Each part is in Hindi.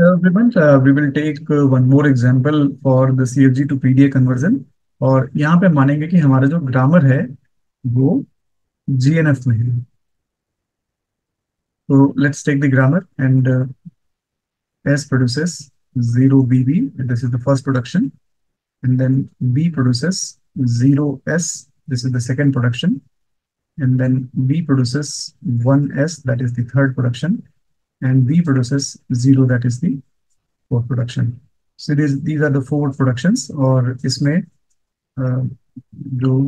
Vipin, we will take one more example for the CFG to PDA conversion और यहाँ पे मानेंगे कि हमारा जो ग्रामर है वो GNF में है। So let's take the grammar and S produces 0BB, this is the first production, and then B produces 0S, this is the second production, and then B produces 1S, that is the third production, and B produces 0, that is the fourth production. So these are the four productions, और इसमें जो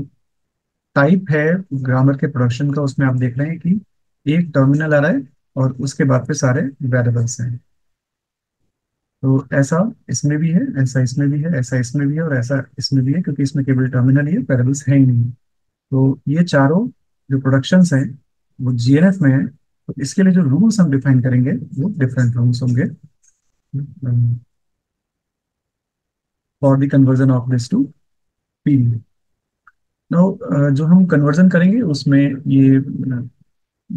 टाइप है ग्रामर के प्रोडक्शन का उसमें आप देख रहे हैं कि एक टर्मिनल आ रहा है और उसके बाद पे सारे वेरिएबल्स हैं। तो ऐसा इसमें भी है, ऐसा इसमें भी है, ऐसा इसमें भी है और ऐसा इसमें भी है, क्योंकि इसमें केवल टर्मिनल ही है, वेरिएबल्स है ही नहीं। तो ये चारों जो प्रोडक्शंस हैं वो जीएनएफ में है। तो इसके लिए जो रूल्स हम डिफाइन करेंगे वो डिफरेंट रूल्स होंगे for the conversion of this to PDA। तो जो हम कन्वर्जन करेंगे उसमें ये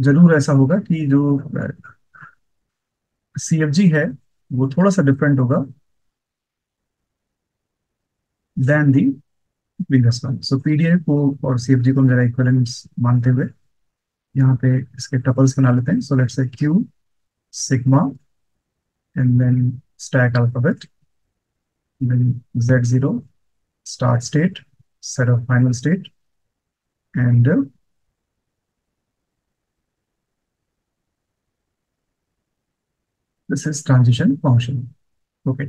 जरूर ऐसा होगा कि जो CFG है वो थोड़ा सा डिफरेंट होगा then the previous one. So PDA को और CFG को हम जरा इक्विवेलेंट्स मानते हुए यहाँ पे इसके टपल्स बना लेते हैं। So let's say Q sigma and then stack alphabet then Z0 start state, set of final state, and this is transition function. Okay.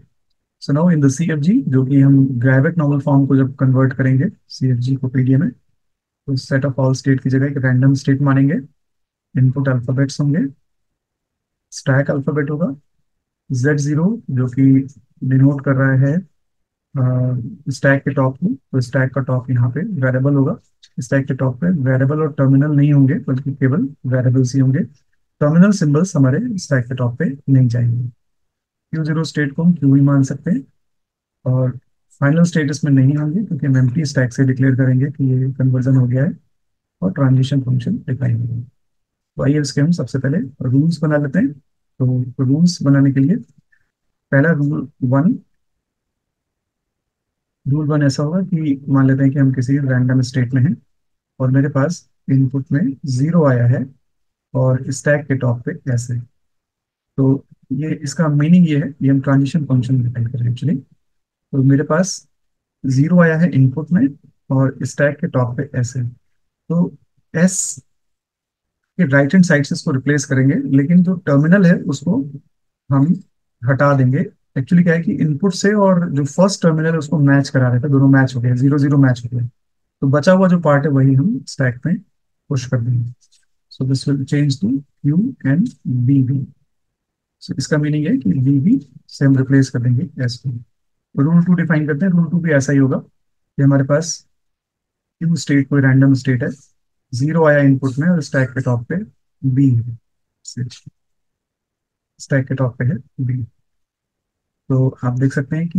So now in the CFG, जो कि हम Greibach normal form को जब convert करेंगे CFG को PDA में, तो set of all state की जगह एक random state मानेंगे, input alphabets होंगे, stack alphabet होगा, Z0 जो कि denote कर रहा है स्टैक के टॉप में, तो स्टैक का टॉप यहाँ पे वेरिएबल होगा। स्टैक के टॉप पे वेरिएबल और टर्मिनल नहीं होंगे बल्कि केवल वेरिएबल्स ही होंगे, टर्मिनल सिंबल्स हमारे स्टैक के टॉप पे नहीं जाएंगे। Q0 स्टेट को हम Q ही मान सकते हैं और फाइनल स्टेट इसमें नहीं होंगे क्योंकि हम एम्प्टी स्टैक से डिक्लेयर करेंगे कि ये कन्वर्जन हो गया है और ट्रांजिशन फंक्शन डिफाइन होगा। तो आइए इसके हम सबसे पहले रूल्स बना लेते हैं। तो रूल्स बनाने के लिए पहला रूल वन ऐसा होगा कि मान लेते हैं कि हम किसी रैंडम स्टेट में हैं और मेरे पास इनपुट में 0 आया है और स्टैक के टॉप पे ऐसे, तो ये इसका मीनिंग ये है, ये हम ट्रांजिशन फंक्शन डिफाइन कर रहे हैं एक्चुअली। तो मेरे पास 0 आया है इनपुट में और स्टैक के टॉप पे ऐसे, तो एस के राइट हैंड साइड से इसको रिप्लेस करेंगे लेकिन जो टर्मिनल है उसको हम हटा देंगे। एक्चुअली क्या है कि इनपुट से और जो फर्स्ट टर्मिनल है उसको मैच करा रहे थे, दोनों मैच हो गए, 0 0 मैच हो गए, तो बचा हुआ जो पार्ट है वही हम स्टैक में पुश कर देंगे। So this will change to Q and BB। So इसका मीनिंग है कि BB से हम रिप्लेस कर देंगे S को। रूल 2 डिफाइन करते हैं। रूल 2 भी ऐसा ही होगा कि हमारे पास Q स्टेट कोई रैंडम स्टेट है, 0 आया इनपुट में और स्टैक के टॉप पे B है, स्टैक के टॉप पे है B। तो आप देख सकते हैं कि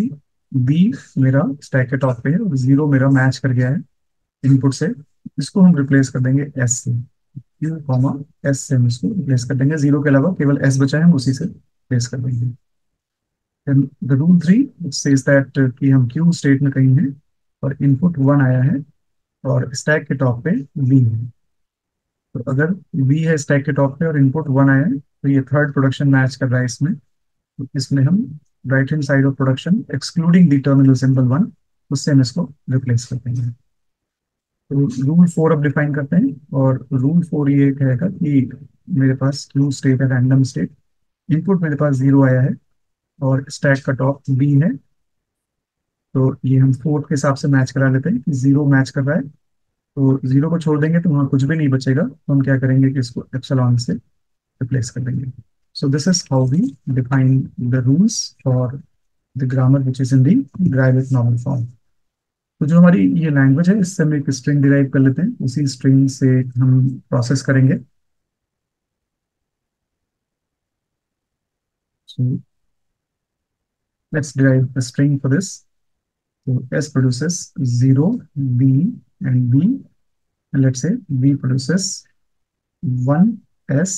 B मेरा स्टैक के टॉप पे है और 0 मेरा मैच कर गया है इनपुट से, इसको हम रिप्लेस कर देंगे S से, Q कॉमा S से हम इसको रिप्लेस कर देंगे। 0 के अलावा केवल S बचा है, हम उसी से रिप्लेस कर देंगे। Then the rule 3 says that कि हम Q स्टेट में कहीं हैं और इनपुट 1 आया है और स्टैक के टॉप पे B है, तो अगर B है स्टैक के टॉप पे और इनपुट 1 आया है तो ये थर्ड प्रोडक्शन मैच कर रहा है इसमें, तो इसमें हम right hand side of production excluding the terminal symbol 1 उससे हम इसको रिप्लेस कर देंगे। तो रूल 4 अब डिफाइन करते हैं और रूल 4 ये कहेगा कि मेरे पास Q स्टेट है रैंडम स्टेट, इनपुट मेरे पास 0 आया है और स्टैक का टॉप B है, तो ये हम 4 के हिसाब से मैच करा लेते हैं कि 0 मैच कर रहा है, तो 0 को छोड़ देंगे तो वहाँ कुछ भी नहीं बचेगा, तो हम क्या करेंगे कि इसको एप्सिलॉन से रिप्लेस कर देंगे। So this is how we define the rules for the grammar which is in the Greibach normal form. तो जो हमारी ये language है इससे हम एक string derive कर लेते हैं, उसी string से हम process करेंगे। So let's derive the string for this. So S produces 0 B and B, and let's say B produces 1 S,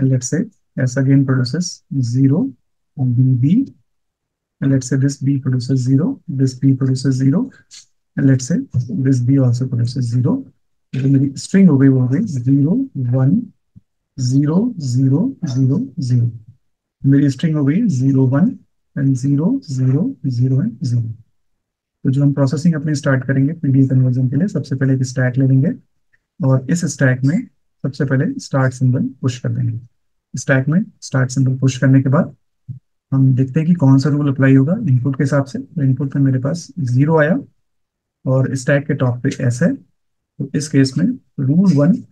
and let's say S again produces 0 BB, and let's say this B produces 0, this B produces 0, and let's say this B also produces 0. तो मेरी स्ट्रिंग हो गई 0 1 0 0 0 0। मेरी स्ट्रिंग हो गई 0 1 0 0 0 0। तो जो हम प्रोसेसिंग अपनी स्टार्ट करेंगे पीडीए कन्वर्जन के लिए, सबसे पहले एक स्टैक ले लेंगे और इस स्टैक में सबसे पहले स्टार्ट सिंबल पुश कर देंगे। स्टैक में स्टार्ट सिंबल पुश करने के बाद हम देखते हैं कि कौन सा रूल अप्लाई होगा इनपुट के हिसाब से। इनपुट में मेरे पास 0 आया और स्टैक के टॉप पे S है, तो इस केस में rule 1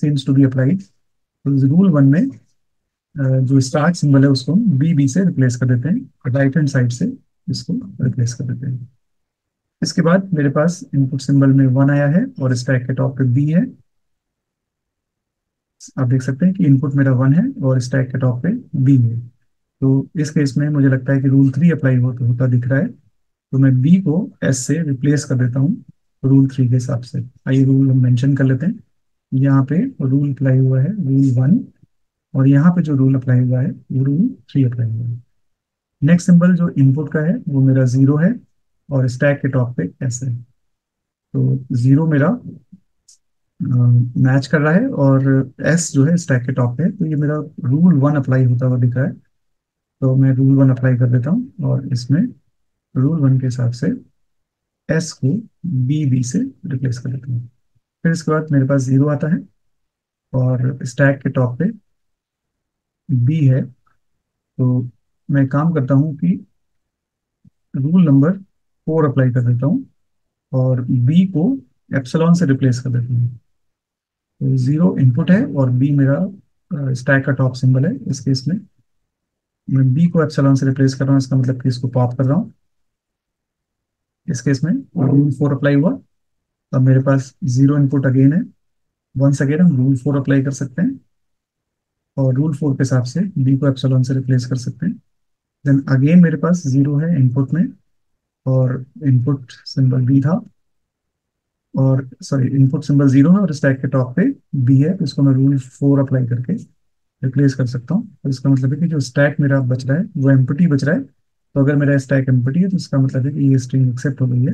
seems to be applied. तो रूल 1 में जो स्टार्ट सिंबल है उसको हम BB से रिप्लेस कर देते हैं, राइट हैंड साइड से इसको रिप्लेस कर देते हैं। इसके बाद मेरे पास इनपुट सिंबल में 1 आया है और स्टैक के टॉप पे B है। आप देख सकते हैं कि इनपुट मेरा 1 है और स्टैक के टॉप पे B है। तो इस केस में मुझे लगता है कि रूल 3 अप्लाई होता दिख रहा है, तो मैं B को S से रिप्लेस कर देता हूँ रूल 3 के हिसाब से। आइए रूल हम मेंशन कर लेते हैं। यहाँ पे रूल अप्लाई हुआ है रूल 1, और यहाँ पे जो रूल अप्लाई हुआ है वो रूल 3 अप्लाई हुआ है। नेक्स्ट सिंबल जो इनपुट का है वो मेरा 0 है और स्टैक के टॉप पे S है, तो 0 मेरा मैच कर रहा है और S जो है स्टैक के टॉप पे है, तो ये मेरा रूल 1 अप्लाई होता हुआ दिख रहा है। तो मैं रूल 1 अप्लाई कर देता हूँ और इसमें रूल 1 के हिसाब से S को BB से रिप्लेस कर देता हूँ। फिर इसके बाद मेरे पास 0 आता है और स्टैक के टॉप पे B है, तो मैं काम करता हूँ कि रूल नंबर 4 अप्लाई कर देता हूँ और B को एप्सिलॉन से रिप्लेस कर देता हूँ। तो 0 इनपुट है और B मेरा स्टैक का टॉप सिंबल है। इस केस में मैं B को एप्सिलॉन से रिप्लेस कर रहा हूँ, इसका मतलब कि इसको पॉप कर रहा हूँ। इस केस में रूल 4 अप्लाई हुआ। अब मेरे पास 0 इनपुट अगेन है, वंस अगेन हम रूल 4 अप्लाई कर सकते हैं और रूल 4 के हिसाब से B को एप्सिलॉन से रिप्लेस कर सकते हैं। देन अगेन मेरे पास 0 है इनपुट में और इनपुट सिंबल B था, और सॉरी इनपुट सिंबल 0 है और स्टैक के टॉप पे B है, तो इसको मैं रूल 4 अप्लाई करके रिप्लेस कर सकता हूँ। तो इसका मतलब है कि जो स्टैक मेरा बच रहा है वो एम्प्टी बच रहा है। तो अगर मेरा स्टैक एम्प्टी है तो इसका मतलब है कि ये स्ट्रिंग एक्सेप्ट हो गई है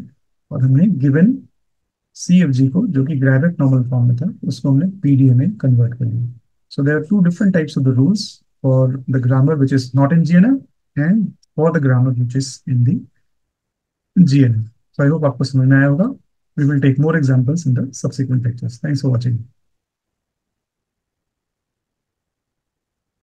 और हमने गिवन CFG को, जो कि ग्राइबैक नॉर्मल फॉर्म में था, उसको हमने PDA में कन्वर्ट कर लिया। So there are 2 different types of the rules for the grammar which is not in GNF and for the grammar which is in the GNF. So I hope आपको समझ में आया होगा। We will take more examples in the subsequent lectures. Thanks for watching.